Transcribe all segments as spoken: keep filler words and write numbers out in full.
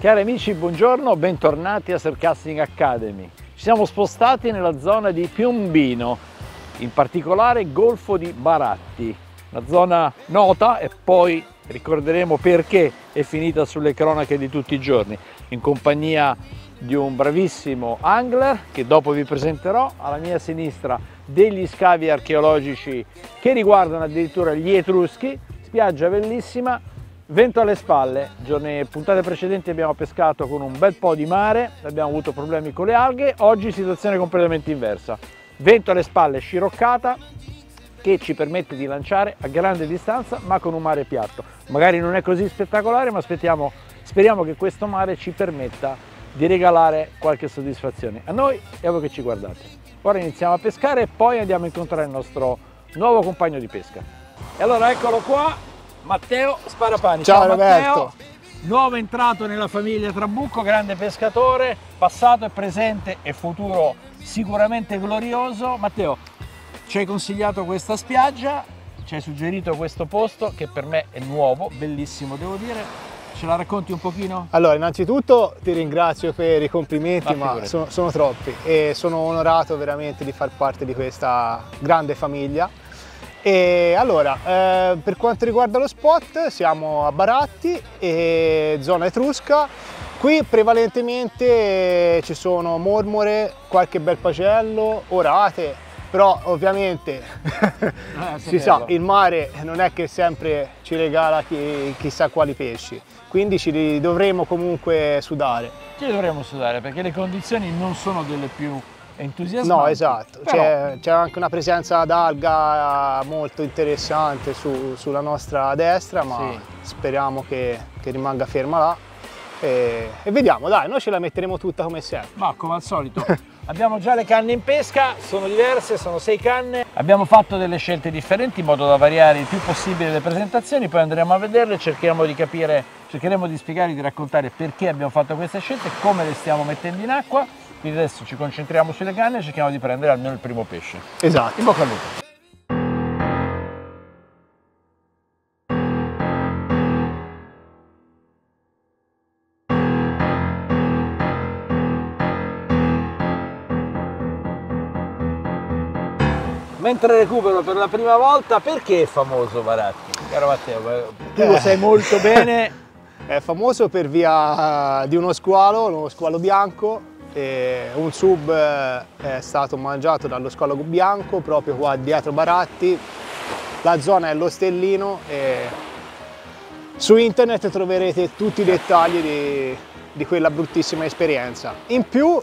Cari amici, buongiorno, bentornati a Surfcasting Academy. Ci siamo spostati nella zona di Piombino, in particolare Golfo di Baratti, una zona nota e poi ricorderemo perché è finita sulle cronache di tutti i giorni, in compagnia di un bravissimo angler che dopo vi presenterò. Alla mia sinistra degli scavi archeologici che riguardano addirittura gli Etruschi, spiaggia bellissima, vento alle spalle. Giorni puntate precedenti abbiamo pescato con un bel po' di mare, abbiamo avuto problemi con le alghe, oggi situazione completamente inversa. Vento alle spalle, sciroccata, che ci permette di lanciare a grande distanza ma con un mare piatto. Magari non è così spettacolare, ma aspettiamo, speriamo che questo mare ci permetta di regalare qualche soddisfazione a noi e a voi che ci guardate. Ora iniziamo a pescare e poi andiamo a incontrare il nostro nuovo compagno di pesca. E allora eccolo qua, Matteo Sparapani. Ciao, Ciao Roberto. Matteo, nuovo entrato nella famiglia Trabucco, grande pescatore, passato e presente e futuro sicuramente glorioso. Matteo, ci hai consigliato questa spiaggia, ci hai suggerito questo posto che per me è nuovo, bellissimo devo dire. Ce la racconti un pochino? Allora, innanzitutto ti ringrazio per i complimenti, ma, ma sono, sono troppi e sono onorato veramente di far parte di questa grande famiglia. E allora, eh, per quanto riguarda lo spot, siamo a Baratti, e zona etrusca. Qui prevalentemente ci sono mormore, qualche bel pagello, orate, però ovviamente ah, si sa, il mare non è che sempre ci regala chi, chissà quali pesci, quindi ci dovremo comunque sudare. Ci dovremo sudare perché le condizioni non sono delle più entusiasmanti. No, esatto, però c'è anche una presenza d'alga molto interessante su, sulla nostra destra, ma sì, speriamo che, che rimanga ferma là e, e vediamo, dai, noi ce la metteremo tutta come sempre. Ma come al solito abbiamo già le canne in pesca, sono diverse, sono sei canne, abbiamo fatto delle scelte differenti in modo da variare il più possibile le presentazioni, poi andremo a vederle, cerchiamo di capire, cercheremo di spiegare, di raccontare perché abbiamo fatto queste scelte e come le stiamo mettendo in acqua. Quindi adesso ci concentriamo sulle canne e cerchiamo di prendere almeno il primo pesce. Esatto. In bocca al lupo. Mentre recupero per la prima volta, perché è famoso Baratti? Caro Matteo, tu lo sai molto bene. È famoso per via di uno squalo, uno squalo bianco. E un sub è stato mangiato dallo squalo bianco proprio qua dietro Baratti, la zona è lo Stellino e su internet troverete tutti i dettagli di, di quella bruttissima esperienza. In più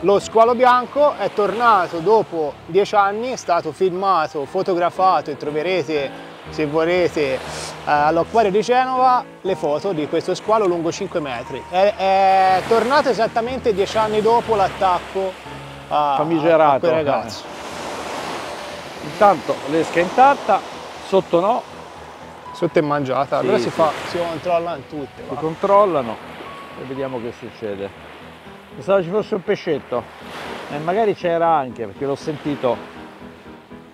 lo squalo bianco è tornato dopo dieci anni, è stato filmato, fotografato e troverete, se volete, all'acquario di Genova le foto di questo squalo lungo cinque metri. È, è tornato esattamente dieci anni dopo l'attacco a, a quel ragazzo. Eh. Intanto l'esca intatta, sotto no. Sotto è mangiata, allora sì, si, sì. Fa, si controllano tutte. Si va. Controllano e vediamo che succede. Pensavo ci fosse un pescetto, e magari c'era anche, perché l'ho sentito,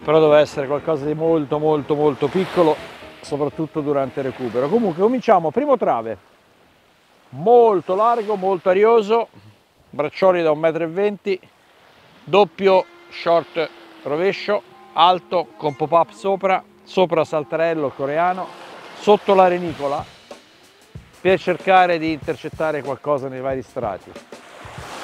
però doveva essere qualcosa di molto molto molto piccolo, soprattutto durante il recupero. Comunque cominciamo, primo trave, molto largo, molto arioso, braccioli da un metro e venti, doppio short rovescio, alto con pop-up sopra, sopra saltarello coreano, sotto la renicola, per cercare di intercettare qualcosa nei vari strati.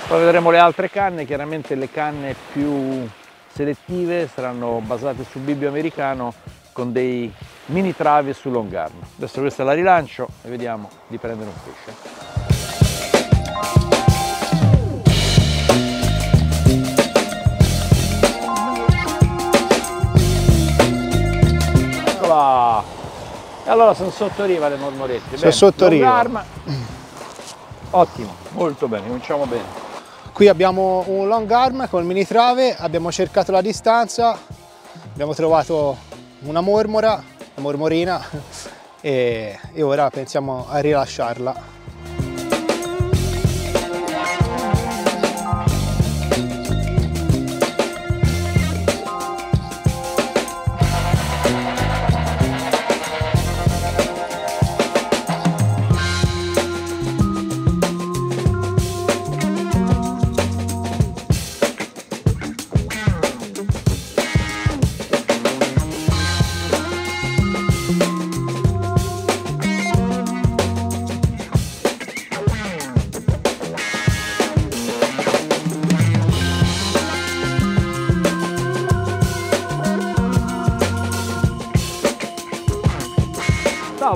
Poi vedremo le altre canne, chiaramente le canne più selettive saranno basate sul bibbio americano con dei mini travi su long arm. Adesso questa la rilancio e vediamo di prendere un pesce. Eccola! E allora sono sotto riva le mormorette. Sono sotto riva. Ottimo, molto bene, cominciamo bene. Qui abbiamo un long arm con mini trave, abbiamo cercato la distanza, abbiamo trovato una mormora, una mormorina e, e ora pensiamo a rilasciarla.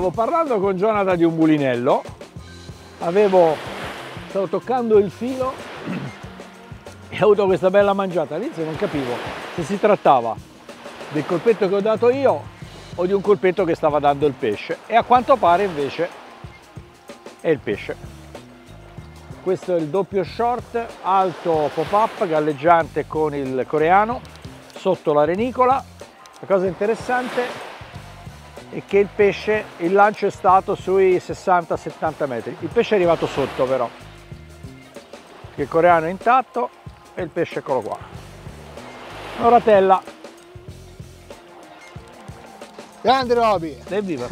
stavo parlando con Jonathan di un mulinello, avevo, stavo toccando il filo e ho avuto questa bella mangiata. All'inizio non capivo se si trattava del colpetto che ho dato io o di un colpetto che stava dando il pesce, e a quanto pare invece è il pesce. Questo è il doppio short, alto pop-up galleggiante con il coreano sotto la renicola. La cosa interessante è che il pesce, il lancio è stato sui sessanta settanta metri, il pesce è arrivato sotto però, che il coreano è intatto e il pesce eccolo qua, oratella. Grande Roby! Evviva!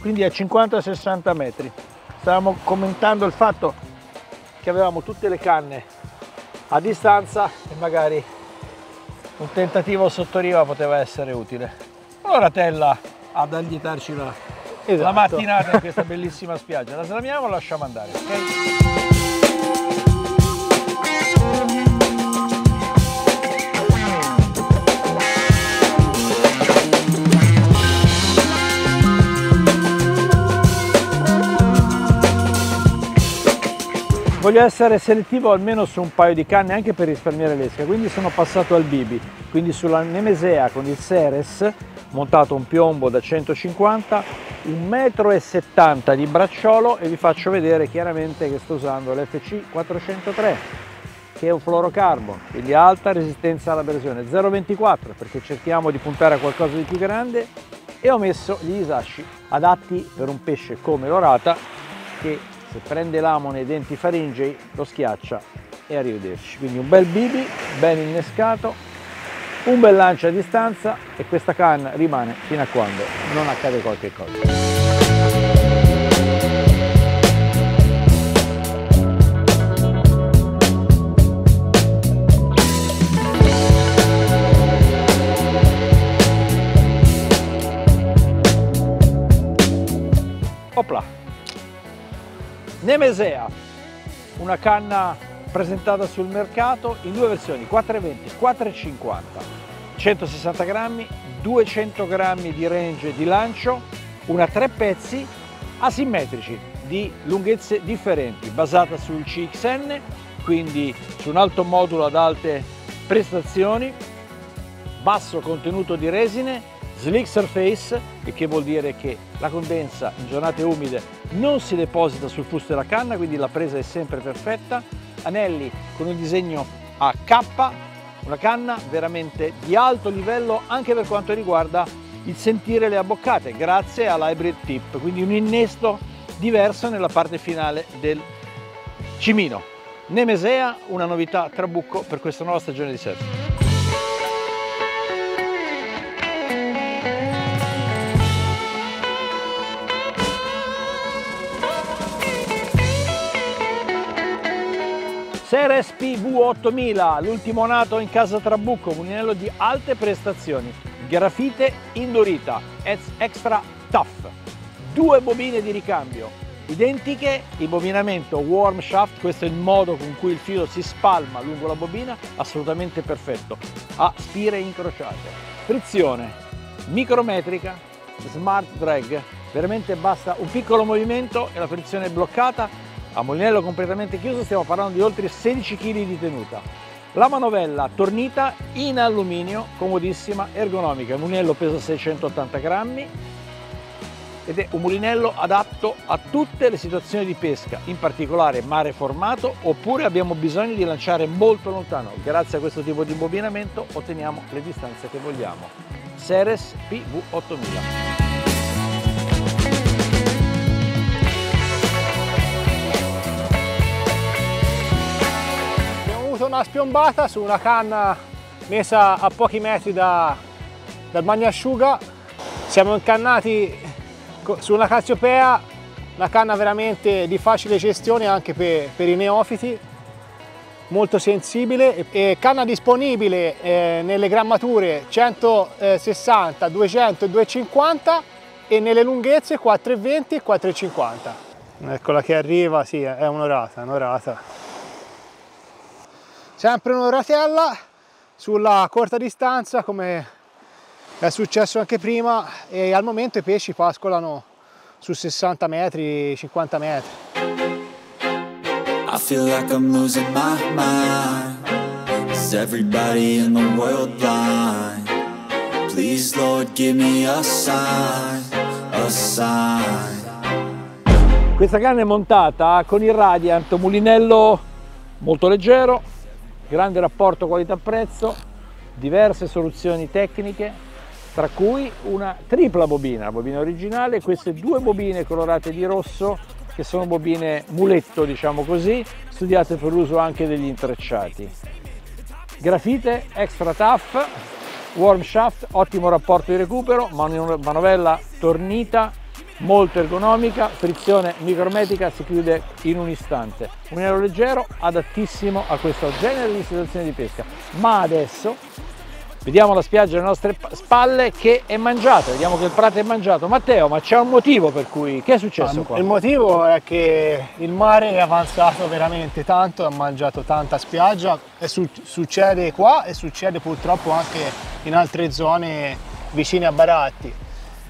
Quindi a cinquanta sessanta metri. Stavamo commentando il fatto che avevamo tutte le canne a distanza e magari un tentativo sotto riva poteva essere utile. Allora Tella ad anditarci la, esatto. la mattinata in questa bellissima spiaggia. La slamiamo e la lasciamo andare. Okay? Voglio essere selettivo almeno su un paio di canne anche per risparmiare l'esca, quindi sono passato al Bibi, quindi sulla Nemesea con il Ceres, montato un piombo da centocinquanta, un metro e settanta di bracciolo, e vi faccio vedere chiaramente che sto usando l'F C quattrocentotré, che è un fluorocarbono, quindi alta resistenza all'abrasione, zero virgola ventiquattro, perché cerchiamo di puntare a qualcosa di più grande, e ho messo gli isasci adatti per un pesce come l'orata che se prende l'amo nei denti faringei lo schiaccia e arrivederci. Quindi un bel Bibi ben innescato, un bel lancio a distanza, e questa canna rimane fino a quando non accade qualche cosa. Opla! Nemesea, una canna presentata sul mercato in due versioni, quattrocentoventi quattrocentocinquanta, centosessanta grammi, duecento grammi di range di lancio, una tre pezzi asimmetrici di lunghezze differenti, basata sul C X N, quindi su un alto modulo ad alte prestazioni, basso contenuto di resine, slick surface, il che vuol dire che la condensa in giornate umide non si deposita sul fusto della canna, quindi la presa è sempre perfetta, anelli con un disegno a K, una canna veramente di alto livello anche per quanto riguarda il sentire le abboccate, grazie all'hybrid tip, quindi un innesto diverso nella parte finale del cimino. Nemesea, una novità Trabucco per questa nuova stagione di surf. Ceres P V ottomila, l'ultimo nato in casa Trabucco, mulinello di alte prestazioni, grafite indurita, extra tough, due bobine di ricambio, identiche, imbobinamento worm shaft, questo è il modo con cui il filo si spalma lungo la bobina, assolutamente perfetto, a spire incrociate, frizione micrometrica, smart drag, veramente basta un piccolo movimento e la frizione è bloccata. A mulinello completamente chiuso stiamo parlando di oltre sedici chili di tenuta. La manovella tornita in alluminio, comodissima, ergonomica. Il mulinello pesa seicentottanta grammi ed è un mulinello adatto a tutte le situazioni di pesca, in particolare mare formato, oppure abbiamo bisogno di lanciare molto lontano. Grazie a questo tipo di imbobinamento otteniamo le distanze che vogliamo. Ceres P V ottomila. Una spiombata su una canna messa a pochi metri da, dal bagnasciuga, siamo incannati su una Cassiopea, una canna veramente di facile gestione anche per, per i neofiti, molto sensibile, e canna disponibile eh, nelle grammature centosessanta, duecento e duecentocinquanta, e nelle lunghezze quattrocentoventi e quattrocentocinquanta. Eccola che arriva, sì, è un'orata, un'orata. Sempre un'oratella sulla corta distanza, come è successo anche prima, e al momento i pesci pascolano su sessanta metri, cinquanta metri. I feel like I'm losing my mind. Is everybody in the world blind? Please Lord give me a sign, a sign. Questa canna è montata con il Radiant, un mulinello molto leggero, grande rapporto qualità-prezzo, diverse soluzioni tecniche, tra cui una tripla bobina, bobina originale, queste due bobine colorate di rosso che sono bobine muletto, diciamo così, studiate per l'uso anche degli intrecciati. Grafite extra tough, worm shaft, ottimo rapporto di recupero, manovella tornita, molto ergonomica, frizione micrometrica, si chiude in un istante. Un aereo leggero adattissimo a questo genere di situazioni di pesca. Ma adesso vediamo la spiaggia alle nostre spalle che è mangiata, vediamo che il prato è mangiato. Matteo, ma c'è un motivo per cui, che è successo qua? Il motivo è che il mare è avanzato veramente tanto, ha mangiato tanta spiaggia, e su succede qua e succede purtroppo anche in altre zone vicine a Baratti.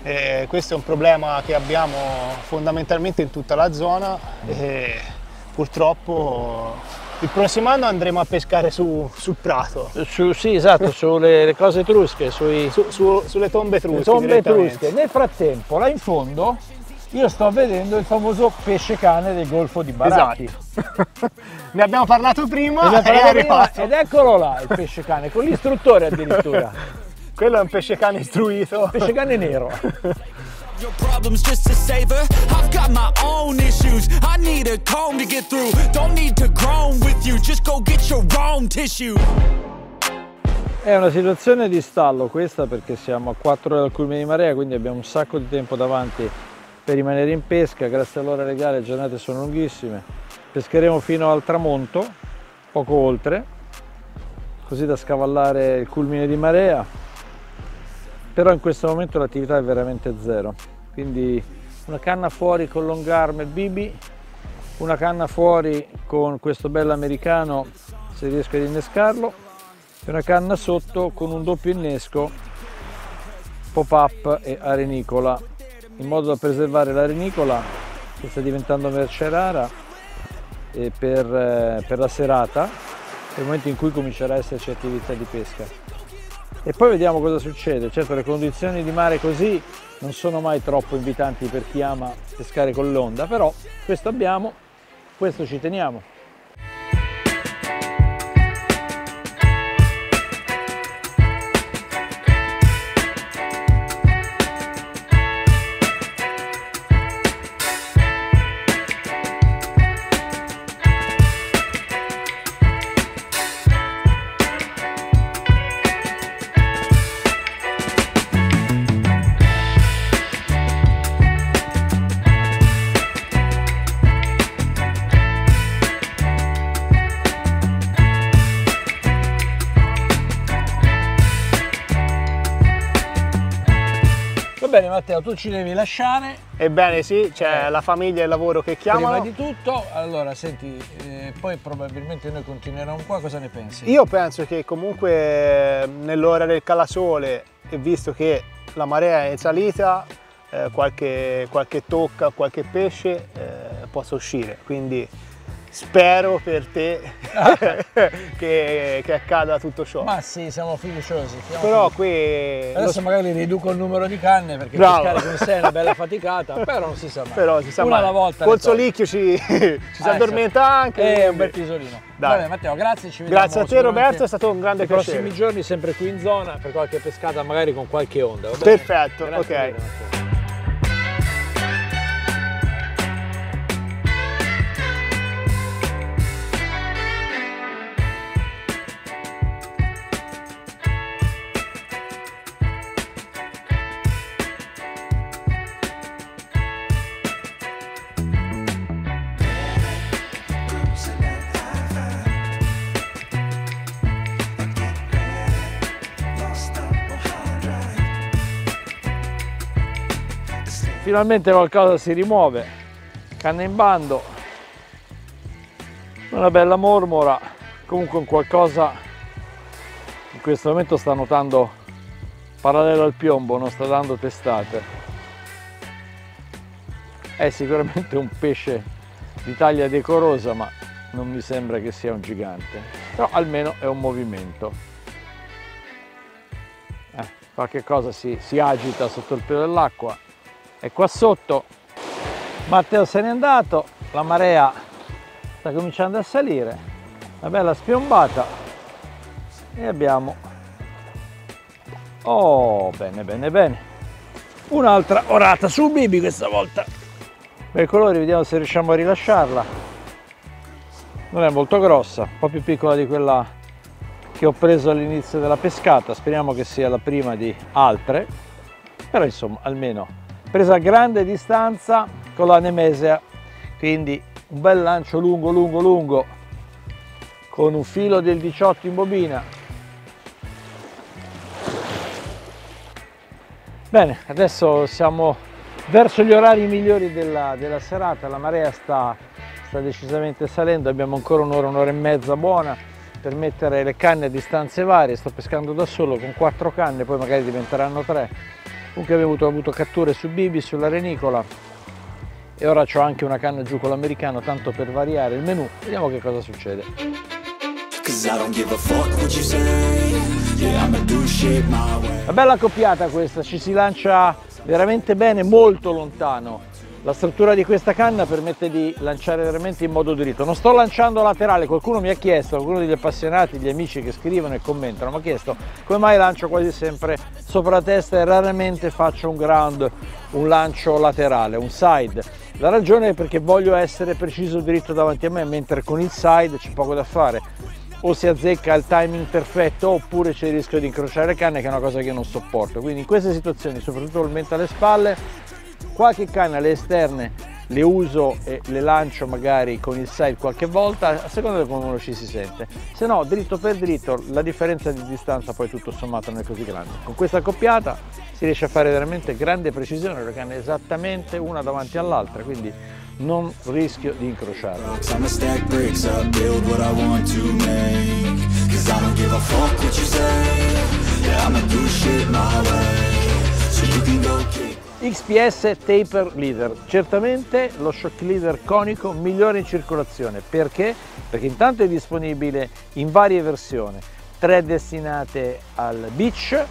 E questo è un problema che abbiamo fondamentalmente in tutta la zona, e purtroppo il prossimo anno andremo a pescare su, sul prato. Su, sì, esatto, sulle le cose etrusche, sui... su, su, sulle tombe etrusche. Tombe etrusche. Nel frattempo, là in fondo, io sto vedendo il famoso pesce cane del Golfo di Baratti. Esatto. Ne abbiamo parlato prima, abbiamo parlato è prima ed eccolo là il pesce cane, con l'istruttore addirittura. Quello è un pesce cane istruito. Pesce cane nero. Your problems just to savor. I've got my own issues. I need a comb to get through. Don't need to groan with you. Just go get your own tissue. È una situazione di stallo questa, perché siamo a quattro ore dal culmine di marea, quindi abbiamo un sacco di tempo davanti per rimanere in pesca. Grazie all'ora legale le giornate sono lunghissime. Pescheremo fino al tramonto, poco oltre, così da scavallare il culmine di marea. Però in questo momento l'attività è veramente zero, quindi una canna fuori con longarm e bibi, una canna fuori con questo bello americano se riesco ad innescarlo, e una canna sotto con un doppio innesco pop-up e arenicola, in modo da preservare l'arenicola che sta diventando merce rara e per, per la serata, nel momento in cui comincerà a esserci attività di pesca. E poi vediamo cosa succede. Certo, le condizioni di mare così non sono mai troppo invitanti per chi ama pescare con l'onda, però questo abbiamo, questo ci teniamo. Bene Matteo, tu ci devi lasciare. Ebbene sì, c'è eh. la famiglia e il lavoro che chiamano. Prima di tutto, allora senti, eh, poi probabilmente noi continueremo qua, cosa ne pensi? Io penso che comunque nell'ora del calasole, e visto che la marea è in salita, eh, qualche, qualche tocca, qualche pesce eh, possa uscire, quindi spero per te che, che accada tutto ciò. Ma sì, siamo fiduciosi. Siamo però fiduciosi. Qui... Adesso lo... magari riduco il numero di canne, perché bravo, pescare con sé è una bella faticata, però non si sa mai. Però si sa una mai. Alla volta. Col solicchio ci, ci ah, si addormenta esatto. Anche. E un bel pisolino. Vabbè Matteo, grazie, ci vediamo. Grazie a te Roberto, è stato un grande piacere. I prossimi giorni sempre qui in zona per qualche pescata, magari con qualche onda. Perfetto, grazie ok. Bene, finalmente qualcosa si rimuove, canna in bando, una bella mormora, comunque un qualcosa in questo momento sta notando parallelo al piombo, non sta dando testate. È sicuramente un pesce di taglia decorosa, ma non mi sembra che sia un gigante, però almeno è un movimento. Eh, qualche cosa si, si agita sotto il pelo dell'acqua. E qua sotto Matteo se n'è andato, la marea sta cominciando a salire, una bella spiombata e abbiamo, oh bene bene bene, un'altra orata su Bibi questa volta. Per i colori vediamo se riusciamo a rilasciarla, non è molto grossa, un po' più piccola di quella che ho preso all'inizio della pescata, speriamo che sia la prima di altre, però insomma almeno presa a grande distanza con la Nemesea, quindi un bel lancio lungo lungo lungo con un filo del diciotto in bobina. Bene, adesso siamo verso gli orari migliori della, della serata, la marea sta, sta decisamente salendo, abbiamo ancora un'ora, un'ora e mezza buona per mettere le canne a distanze varie. Sto pescando da solo con quattro canne, poi magari diventeranno tre. Comunque abbiamo avuto, avuto catture su Bibi, sulla renicola, e ora ho anche una canna giù con l'americano, tanto per variare il menù. Vediamo che cosa succede. Una bella accoppiata questa, ci si lancia veramente bene, molto lontano. La struttura di questa canna permette di lanciare veramente in modo dritto. Non sto lanciando laterale, qualcuno mi ha chiesto, qualcuno degli appassionati, gli amici che scrivono e commentano, mi ha chiesto come mai lancio quasi sempre sopra la testa e raramente faccio un ground, un lancio laterale, un side. La ragione è perché voglio essere preciso dritto davanti a me, mentre con il side c'è poco da fare. O si azzecca il timing perfetto oppure c'è il rischio di incrociare le canne, che è una cosa che non sopporto. Quindi in queste situazioni, soprattutto il mento alle spalle, qualche canna, le esterne, le uso e le lancio magari con il side qualche volta, a seconda di come ci si sente. Se no, dritto per dritto, la differenza di distanza poi tutto sommato non è così grande. Con questa accoppiata si riesce a fare veramente grande precisione, le canne esattamente una davanti all'altra, quindi non rischio di incrociarle. X P S Taperline, certamente lo shock leader conico migliore in circolazione. Perché? Perché intanto è disponibile in varie versioni, tre destinate al beach,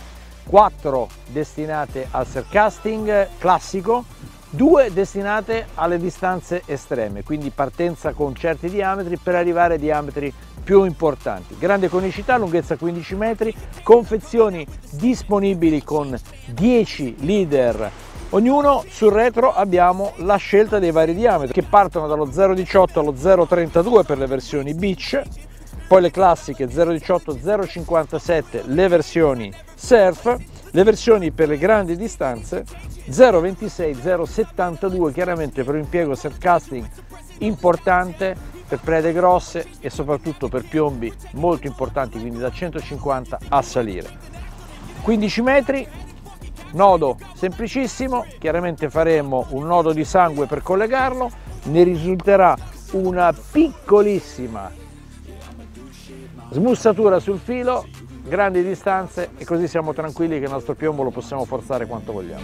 quattro destinate al surfcasting classico, due destinate alle distanze estreme, quindi partenza con certi diametri per arrivare a diametri più importanti. Grande conicità, lunghezza quindici metri, confezioni disponibili con dieci leader. Ognuno sul retro abbiamo la scelta dei vari diametri che partono dallo zero virgola diciotto allo zero virgola trentadue per le versioni beach, poi le classiche zero virgola diciotto, zero virgola cinquantasette le versioni surf, le versioni per le grandi distanze zero virgola ventisei, zero virgola settantadue, chiaramente per un impiego surfcasting importante, per prede grosse e soprattutto per piombi molto importanti, quindi da centocinquanta a salire. quindici metri, nodo semplicissimo, chiaramente faremo un nodo di sangue per collegarlo, ne risulterà una piccolissima smussatura sul filo, grandi distanze, e così siamo tranquilli che il nostro piombo lo possiamo forzare quanto vogliamo.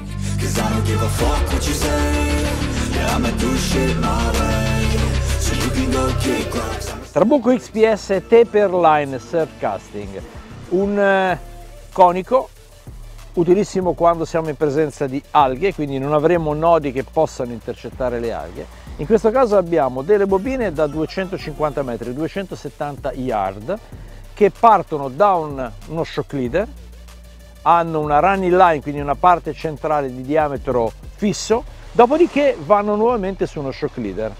Trabucco X P S Taperline Surfcasting, un conico utilissimo quando siamo in presenza di alghe, quindi non avremo nodi che possano intercettare le alghe. In questo caso abbiamo delle bobine da duecentocinquanta metri, duecentosettanta yard, che partono da un, uno shock leader, hanno una running line, quindi una parte centrale di diametro fisso, dopodiché vanno nuovamente su uno shock leader.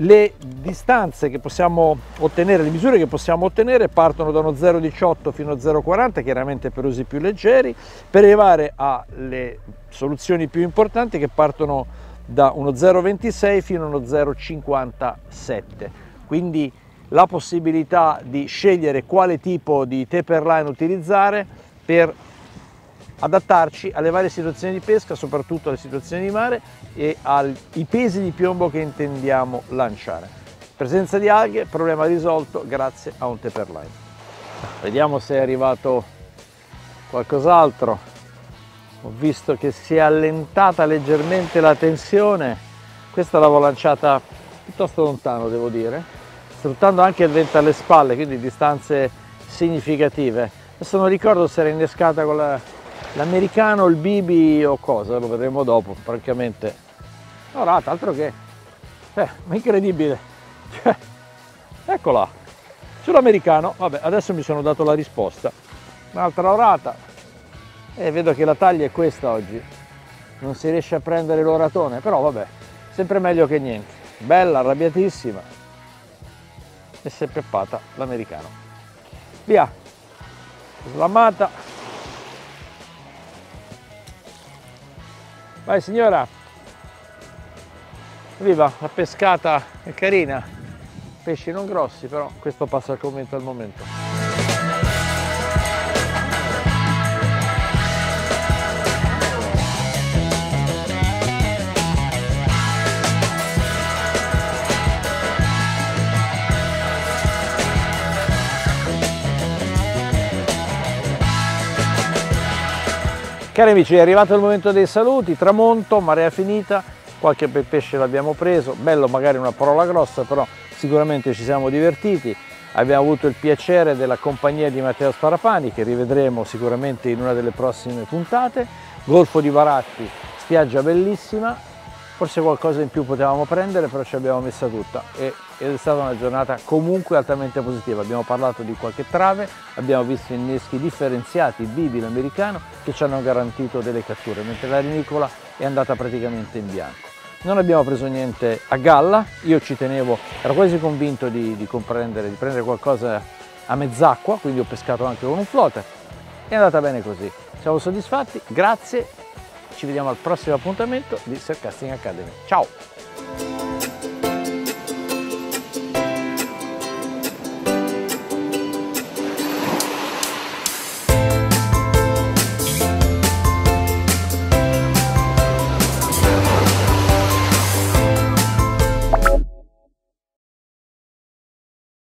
Le distanze che possiamo ottenere, le misure che possiamo ottenere partono da uno zero virgola diciotto fino a zero virgola quaranta, chiaramente per usi più leggeri, per arrivare alle soluzioni più importanti che partono da uno zero virgola ventisei fino a uno zero virgola cinquantasette. Quindi la possibilità di scegliere quale tipo di taperline utilizzare per adattarci alle varie situazioni di pesca, soprattutto alle situazioni di mare e ai pesi di piombo che intendiamo lanciare. Presenza di alghe, problema risolto grazie a un taperline. Vediamo se è arrivato qualcos'altro. ho visto che si è allentata leggermente la tensione, questa l'avevo lanciata piuttosto lontano, devo dire, sfruttando anche il vento alle spalle, quindi distanze significative. Adesso non ricordo se era innescata con l'americano, il bibi o cosa, lo vedremo dopo, francamente. Orata, altro che, eh, ma incredibile, cioè, eccola, sull'americano, vabbè, adesso mi sono dato la risposta, un'altra orata. E vedo che la taglia è questa oggi, non si riesce a prendere l'oratone, però vabbè, sempre meglio che niente. Bella, arrabbiatissima, e si è peppata l'americano. Via, slamata. Vai signora, viva, la pescata è carina, pesci non grossi, però questo passa al commento al momento. Cari amici, è arrivato il momento dei saluti, tramonto, marea finita, qualche bel pesce l'abbiamo preso, bello magari una parola grossa, però sicuramente ci siamo divertiti, abbiamo avuto il piacere della compagnia di Matteo Sparapani, che rivedremo sicuramente in una delle prossime puntate, Golfo di Baratti, spiaggia bellissima, forse qualcosa in più potevamo prendere, però ci abbiamo messa tutta e è stata una giornata comunque altamente positiva. Abbiamo parlato di qualche trave, abbiamo visto inneschi differenziati, bibi, l'americano, che ci hanno garantito delle catture, mentre la rinicola è andata praticamente in bianco. Non abbiamo preso niente a galla, io ci tenevo, ero quasi convinto di, di comprendere, di prendere qualcosa a mezz'acqua, quindi ho pescato anche con un floater, è andata bene così. Siamo soddisfatti, grazie, ci vediamo al prossimo appuntamento di Surfcasting Academy. Ciao!